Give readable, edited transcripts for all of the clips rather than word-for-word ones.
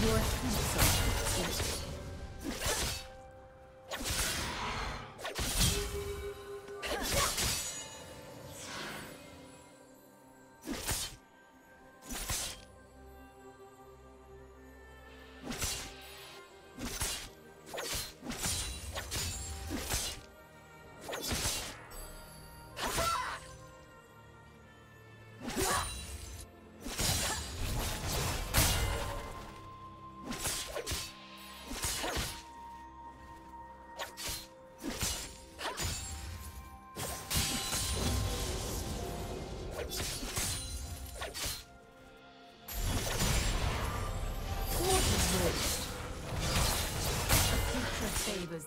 Your feet are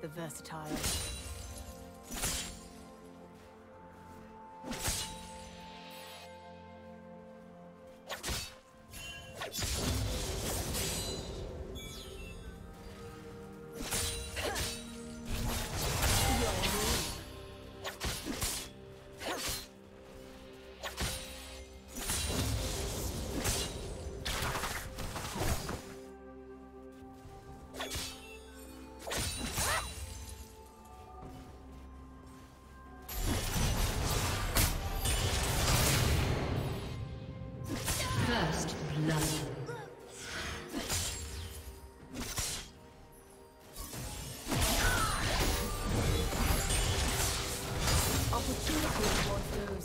the versatile.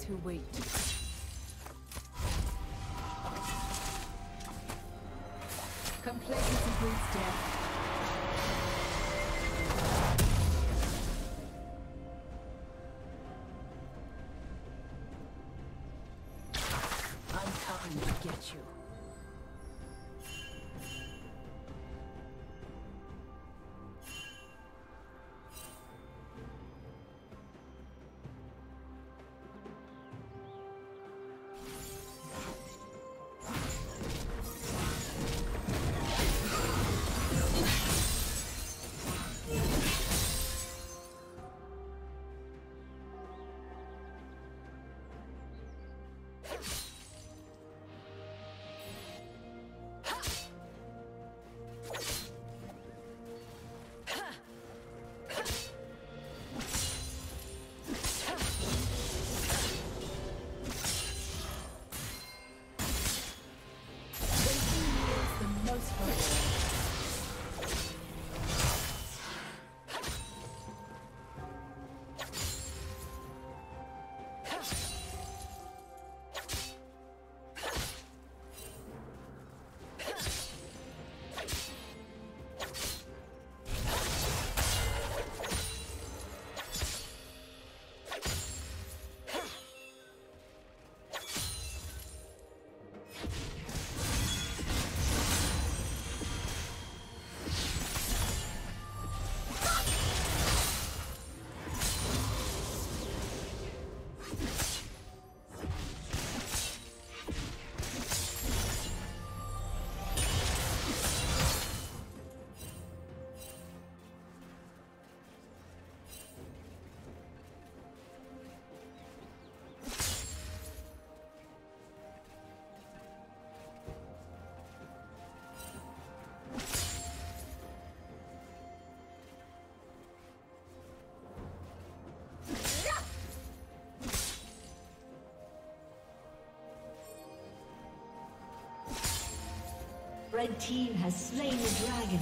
Who wait. Complacency brings death. Red team has slain the dragon.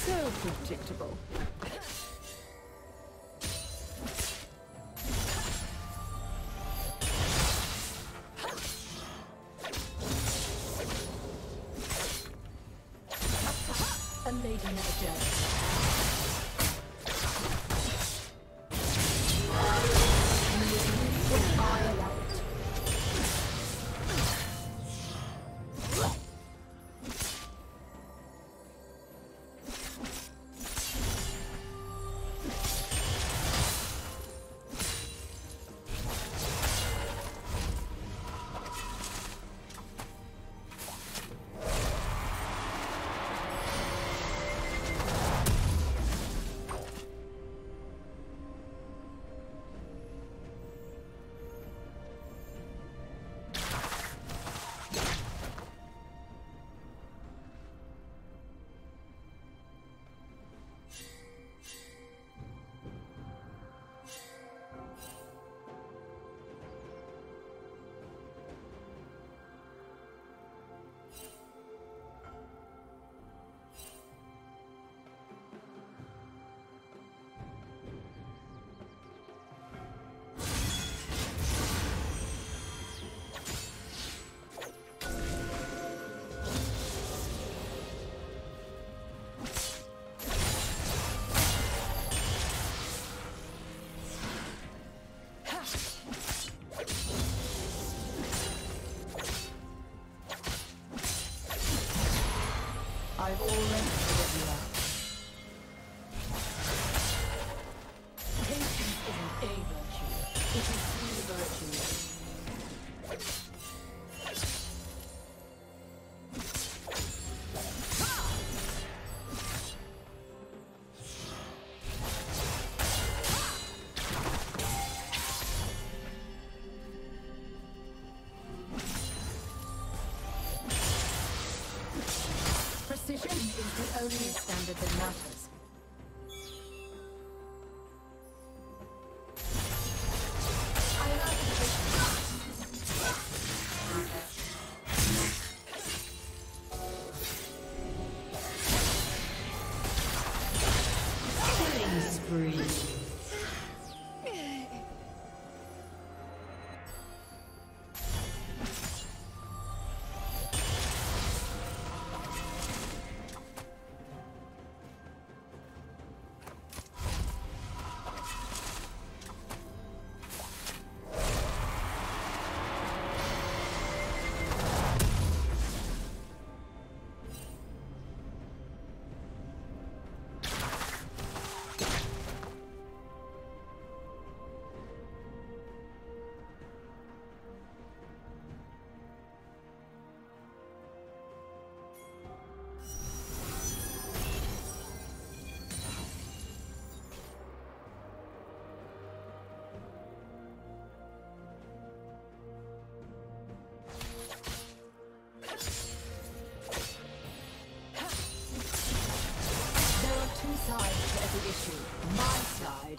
So predictable. A lady never died. Precision is the only standard that matters.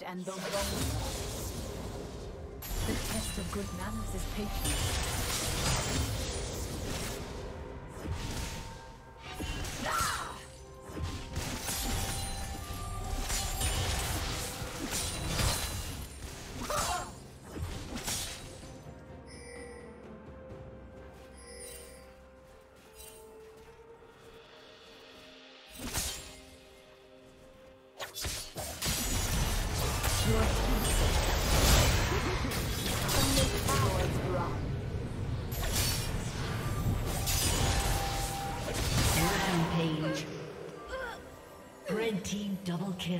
And the wrong ones. The test of good manners is patience. Double kill.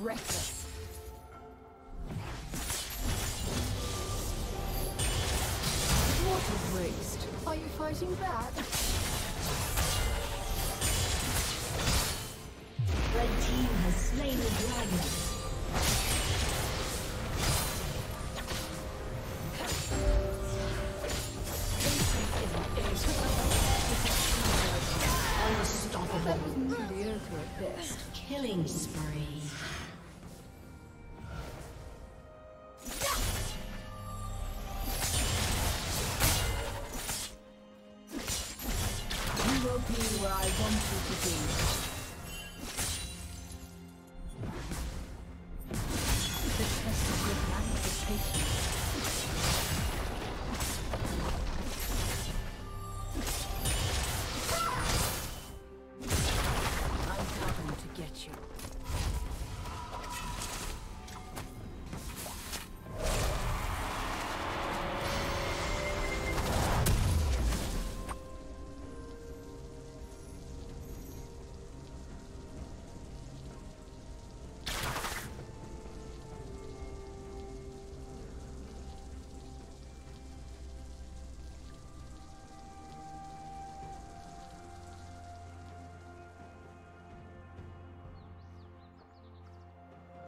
Reckless. What a waste. Are you fighting back? Red team has slain the dragon. Killing spree. You will be where I want you to do.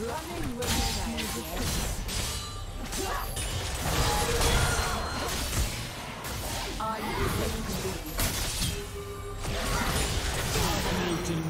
Running with I am dominating.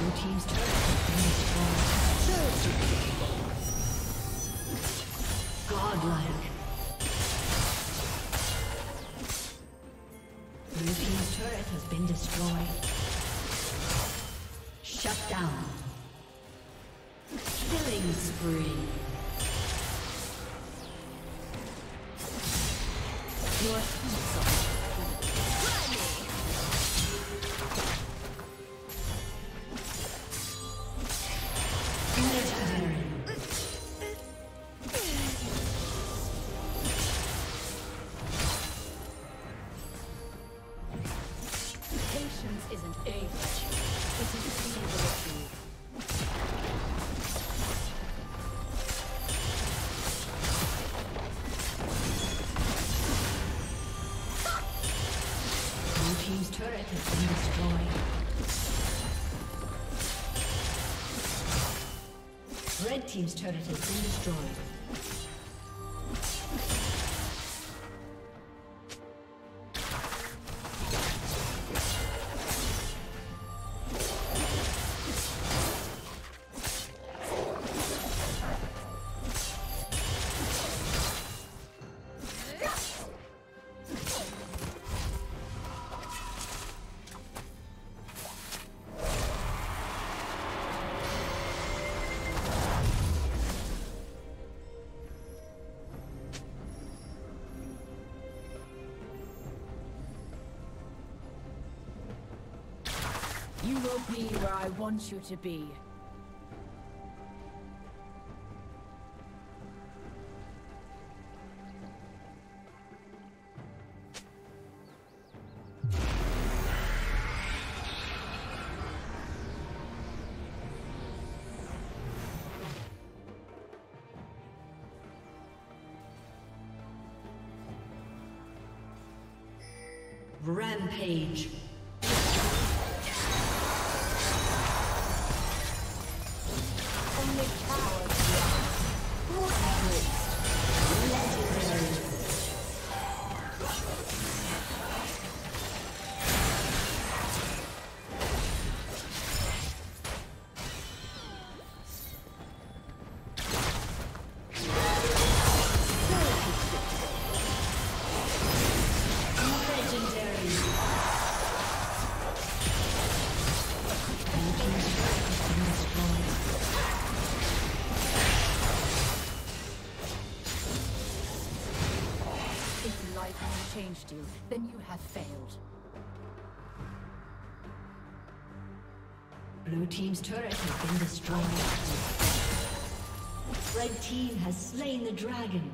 Red team's turret has been destroyed. You will be where I want you to be. Rampage. Changed you, then you have failed. Blue team's turret has been destroyed. Red team has slain the dragon.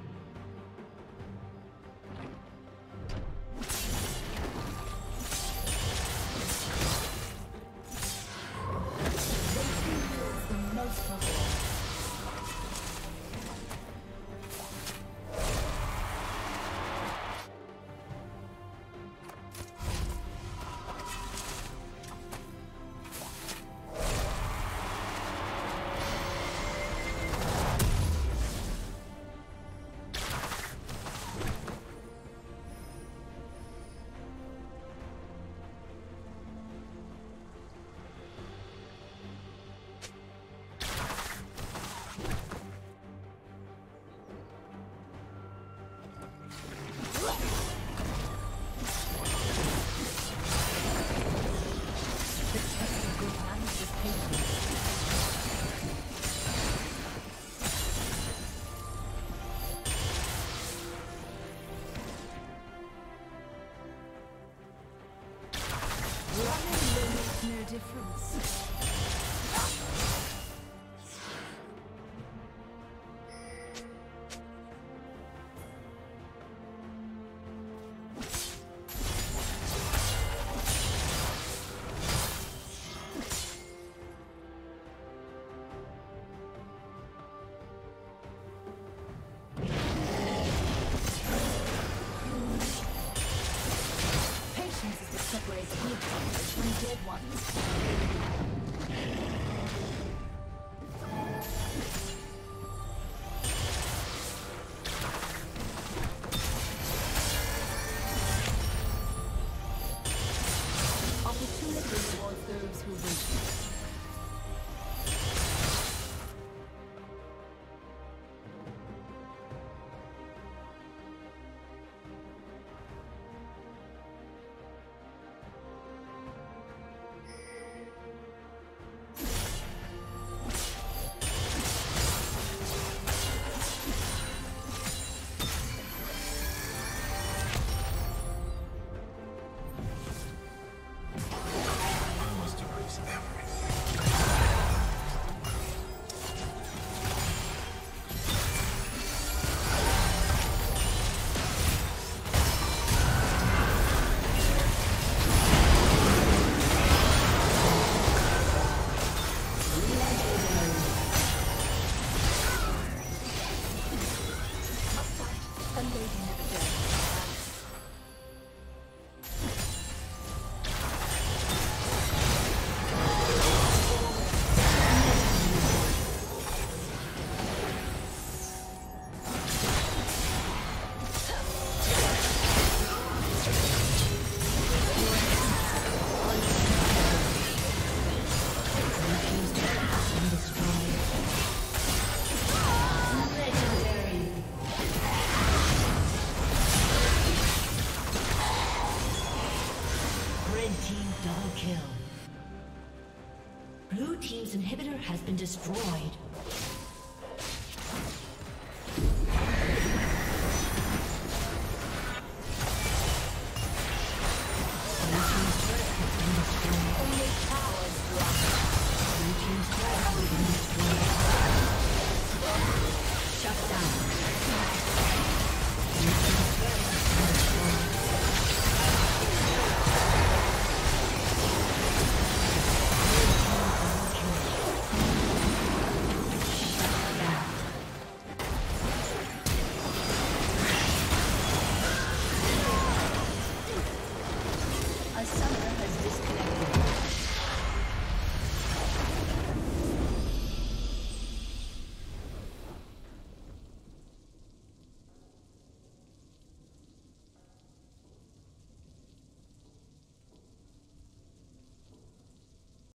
Blue team's inhibitor has been destroyed.